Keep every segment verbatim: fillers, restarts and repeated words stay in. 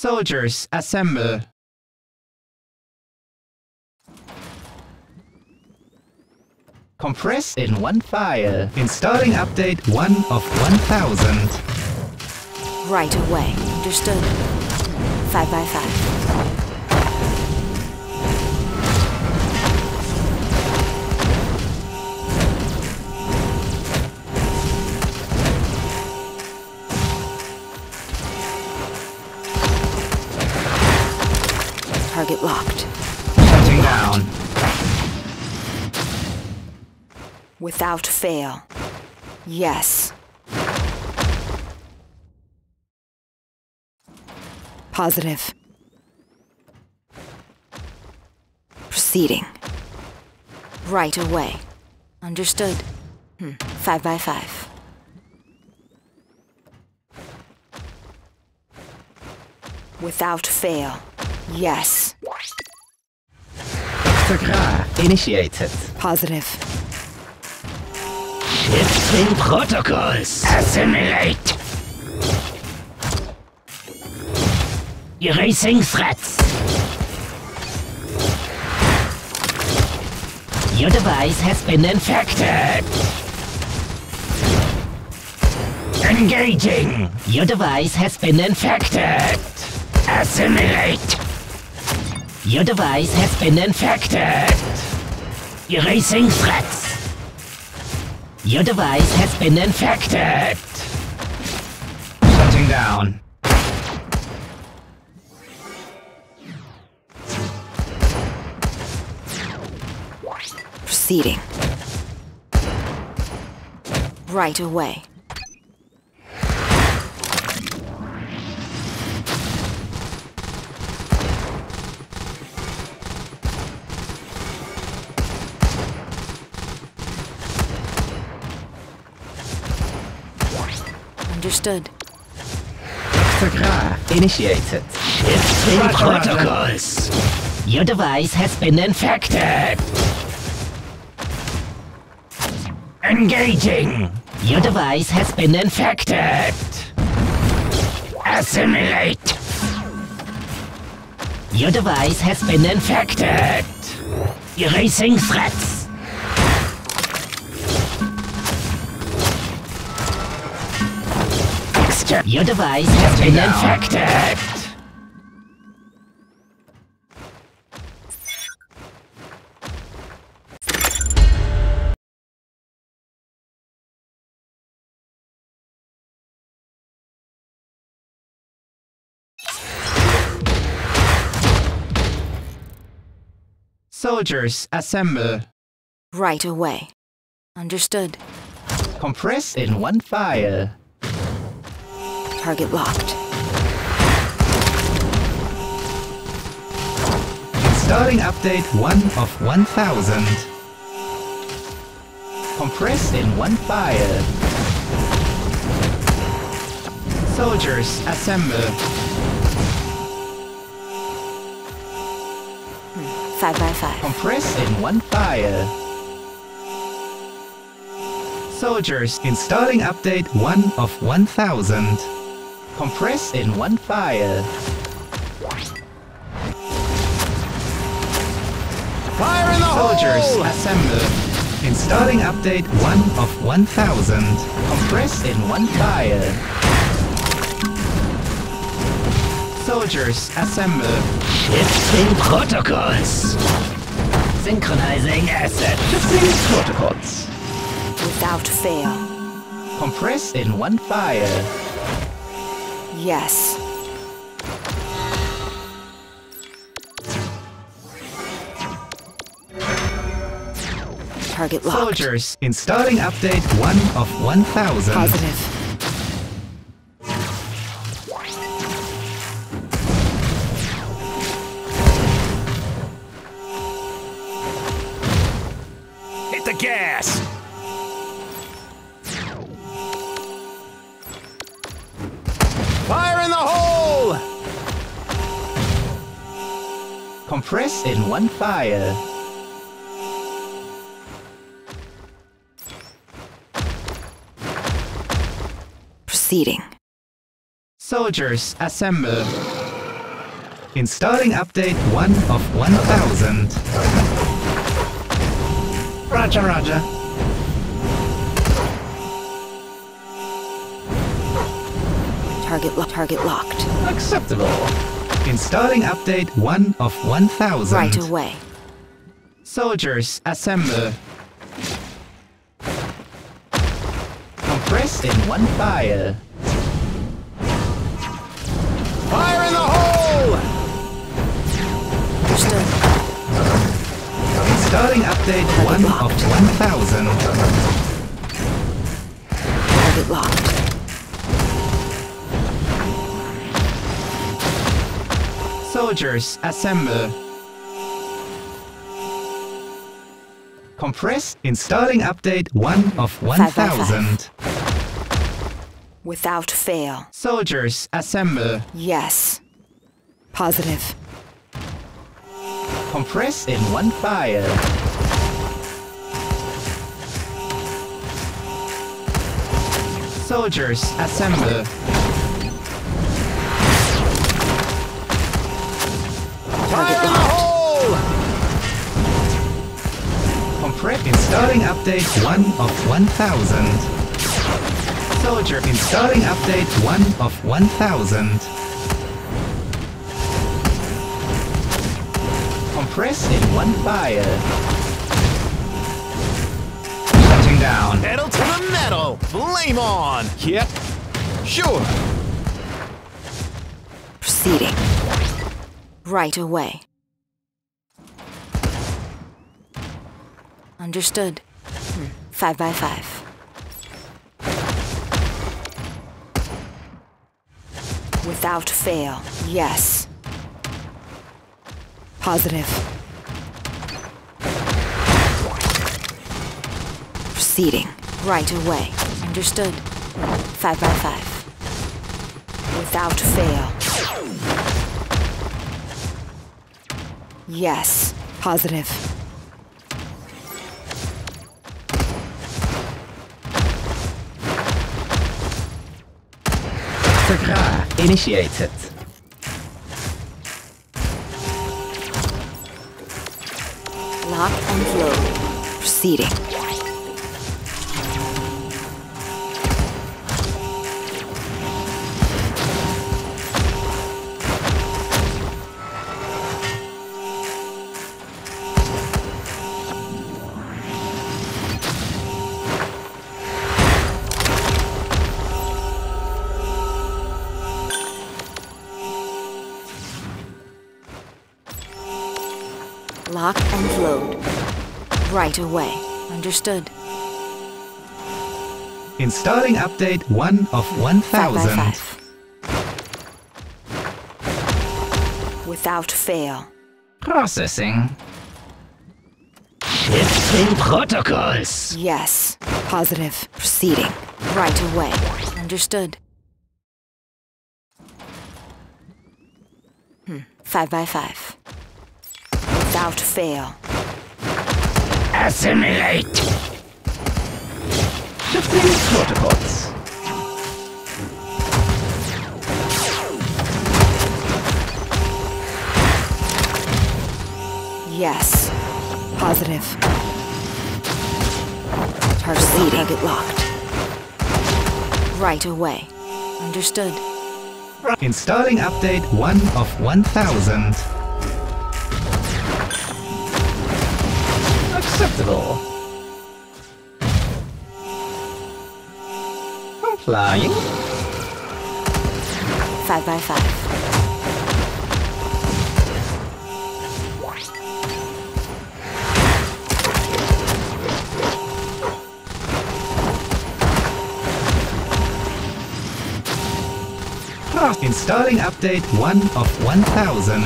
Soldiers, assemble! Compress in one file. Installing update one of one thousand. Right away. Understood. Five by five. Target locked. Shutting down. Without fail. Yes. Positive. Proceeding. Right away. Understood. Hmm. Five by five. Without fail. Yes. Initiated. Positive. Shifting protocols. Assimilate. Erasing threats. Your device has been infected. Engaging. Your device has been infected. Assimilate. Your device has been infected. Erasing threats. Your device has been infected. Shutting down. Proceeding. Right away. Understood. Initiated. Shifting protocols. Your device has been infected. Engaging. Your device has been infected. Assimilate. Your device has been infected. Erasing threats. Your device has been infected. Soldiers, assemble. Right away. Understood. Compress in one file. Target locked. Installing update one of one thousand. Compress in one file. Soldiers, assemble. Five by five. Compress in one file. Soldiers, installing update one of one thousand. Compress in one file. Fire in the Soldiers, hole! Assemble. Installing update one of one thousand. Compress in one file. Soldiers, assemble. Shifting protocols. Synchronizing asset. Shifting protocols. Without fail. Compress in one file. Yes. Target locked. Soldiers, installing update one of one thousand. Positive. Hit the gas! Compress in one file. Proceeding. Soldiers, assemble. Installing update one of one thousand. Roger, roger. Target lo- target locked. Acceptable. Installing update one of one thousand. Right away. Soldiers, assemble. Compress in one file. Fire in the hole! Understood. Starting update target one locked. Of one thousand. Target locked. Soldiers, assemble. Compress. Installing update one of one thousand. Without fail. Soldiers, assemble. Yes. Positive. Compress in one file. Soldiers, assemble. Target locked. Compress. Installing update one of one thousand. Soldier, installing update one of one thousand. Compress in one file. Shutting down. Pedal to the metal. Flame on. Yep. Sure. Proceeding. Right away. Understood. Hmm. Five by five. Without fail, yes. Positive. Proceeding. Right away. Understood. Five by five. Without fail. Yes. Positive. Initiated. Lock and load. Proceeding. Lock and load. Right away. Understood. Installing update one of one thousand. Five five. Without fail. Processing. Shifting protocols. Yes. Positive. Proceeding. Right away. Understood. Hmm. Five by five. Without fail. Assimilate. Shifting protocols. Yes. Positive. Proceeding. Target locked. Right away. Understood. Installing update one of one thousand. Acceptable. Complying. Five by five. Ah, installing update one of one thousand.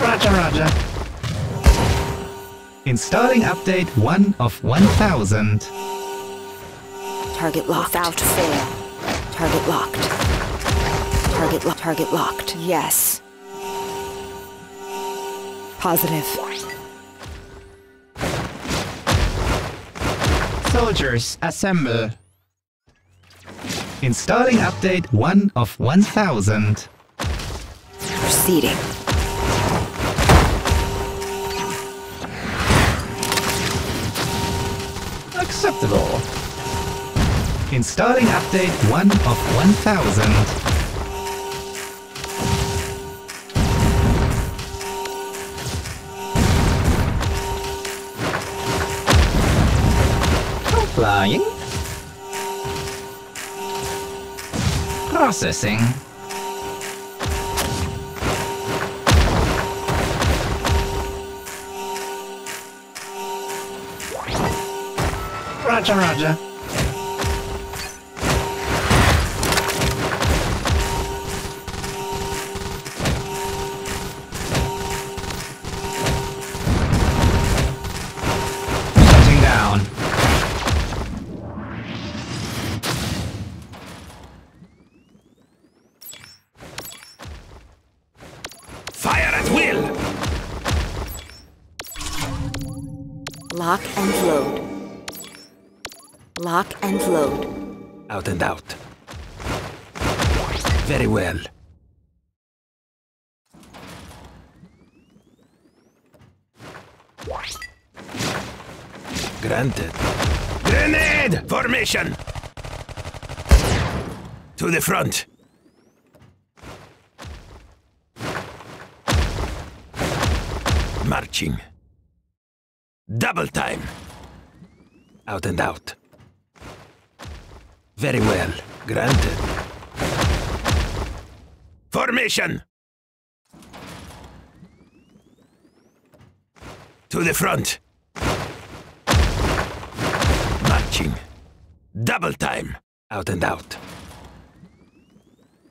Roger, roger. Installing update one of one thousand. Target locked. Without fail. Target locked. Target locked. Target locked. Yes. Positive. Soldiers, assemble. Installing update one of one thousand. Proceeding. Acceptable. Installing update one of one thousand. Flying. Processing. Roger, roger. Lock and load. Lock and load. Out and out. Very well. Granted. Grenade! Formation! To the front. Marching. Double time. Out and out. Very well. Granted. Formation. To the front. Marching. Double time. Out and out.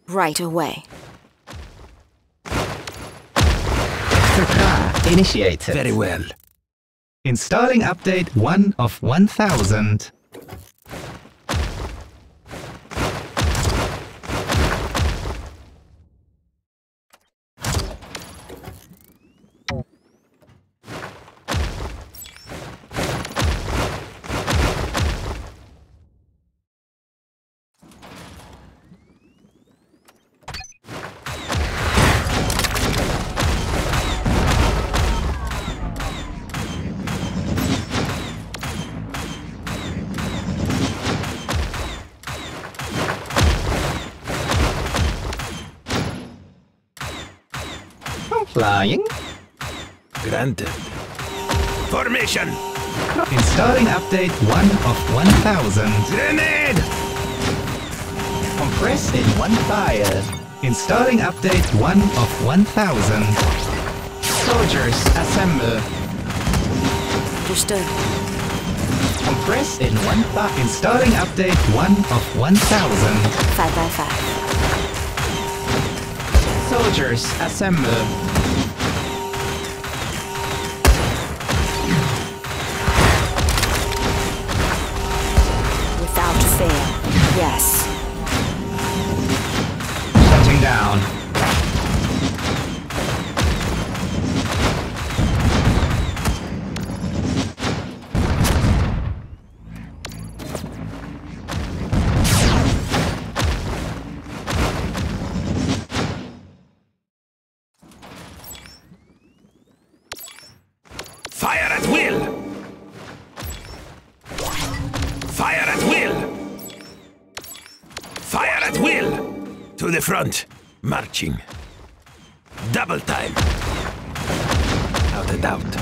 Right away. Prepare. Initiated. Very well. Installing update one of one thousand. Flying. Granted. Formation. Installing update one of one thousand. Grenade! Compressed in one fire. Installing update one of one thousand. Soldiers, assemble. Understood. Compressed in one fire. Installing update one of one thousand. Five by five. Soldiers, assemble. Yes. Shutting down. Fire at will. Fire at will. Fire at will! To the front. Marching. Double time. Out and out.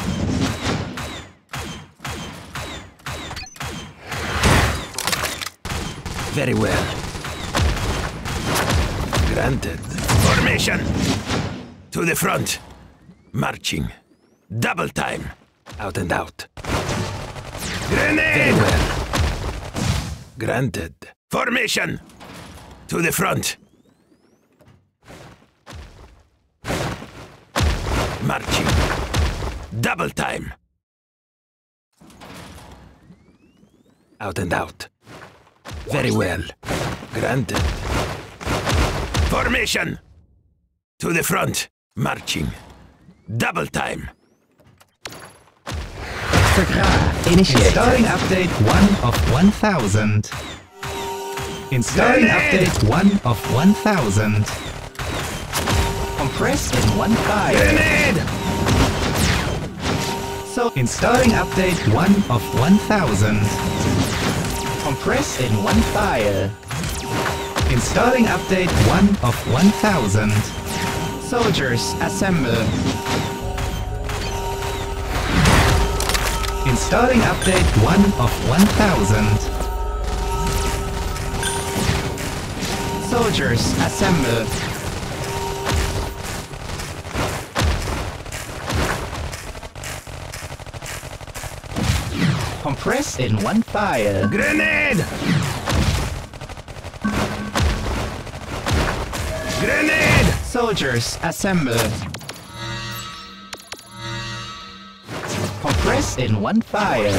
Very well. Granted. Formation. To the front. Marching. Double time. Out and out. Grenade! Very well. Granted. Formation. To the front. Marching. Double time. Out and out. Very well. Granted. Formation. To the front. Marching. Double time. Initiating. Starting update one of one thousand. Installing update one of one thousand. Compressed in one point five. Grenade! So installing update one of one thousand. Compressed in one file. Installing update one of one thousand. Soldiers, assemble. Installing update one of one thousand. Soldiers, assemble. Compressed in one file. Grenade! Grenade! Soldiers, assemble. Compressed in one file.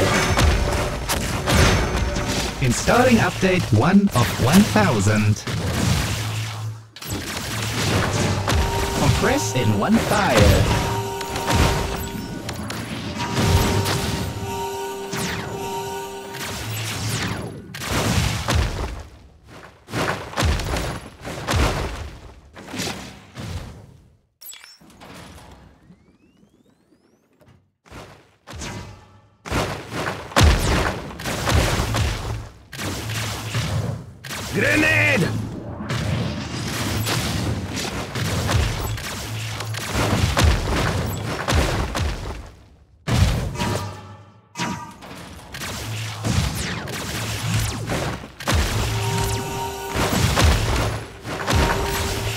Installing update one of one thousand. Compressed in one file. Grenade!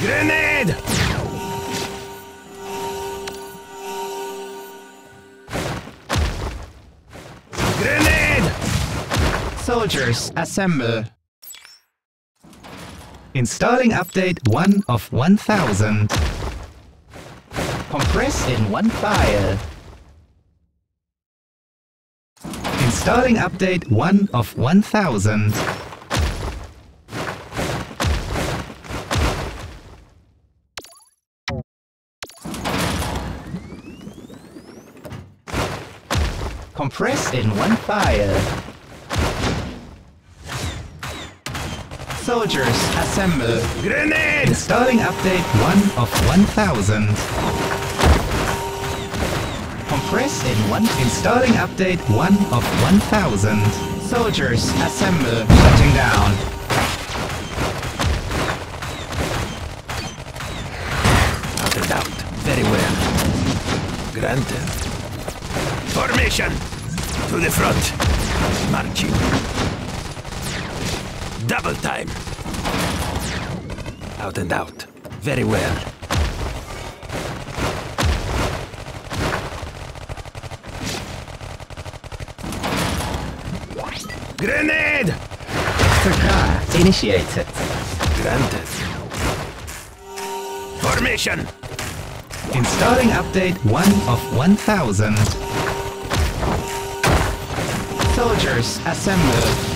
Grenade! Grenade! Soldiers, assemble. Installing update one of one thousand. Compressed in one file. Installing update one of one thousand. Compressed in one file. Soldiers, assemble. Grenade! Installing update one of one thousand. Compressed in one. Installing update one of one thousand. Soldiers, assemble. Shutting down. Out of doubt. Very well. Granted. Formation! To the front. Marching. Double time! Out and out. Very well. Grenade! Extra initiated. Granted. Formation! Installing update one of one thousand. Soldiers, assemble.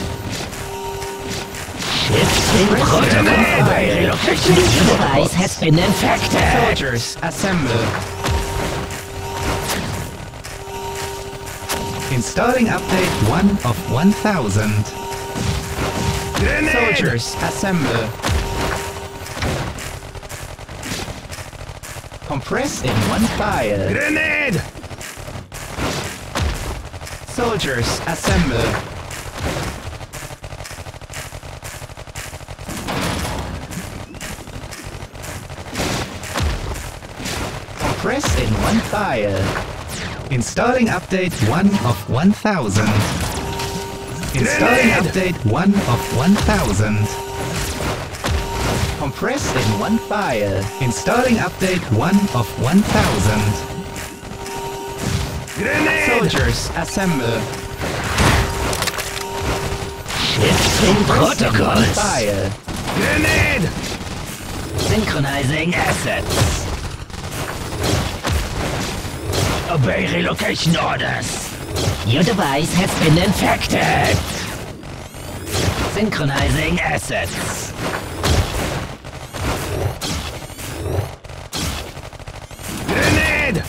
It's in protocol file. This device has been infected. Soldiers, assemble. Installing update one of one thousand. Soldiers, assemble. Compressed in one file. Grenade! Soldiers, assemble. Compressed in one file. Installing update one of one thousand. Installing update one of one thousand. Compressed in one file. Installing update one of one thousand. Grenade! Soldiers, assemble. It's in protocol file. Grenade! Synchronizing assets. Obey relocation orders. Your device has been infected. Synchronizing assets. Grenade!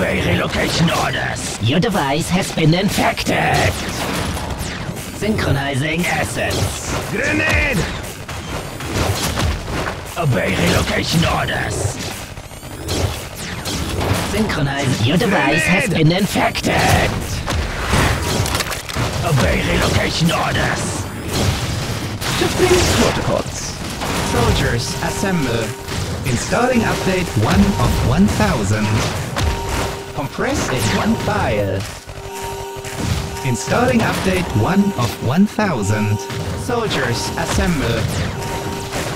Gateway relocation orders. Your device has been infected. Synchronizing assets. Grenade! Obey relocation orders. Synchronize. Your device Grenade. Has been infected. Obey relocation orders. Shipping protocols. Soldiers, assemble. Installing update one of one thousand. Compress in one file. Installing update one of one thousand. Soldiers, assemble.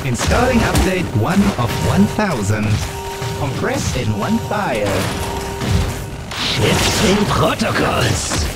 Installing update one of one thousand. Compress in one file. Shifting protocols.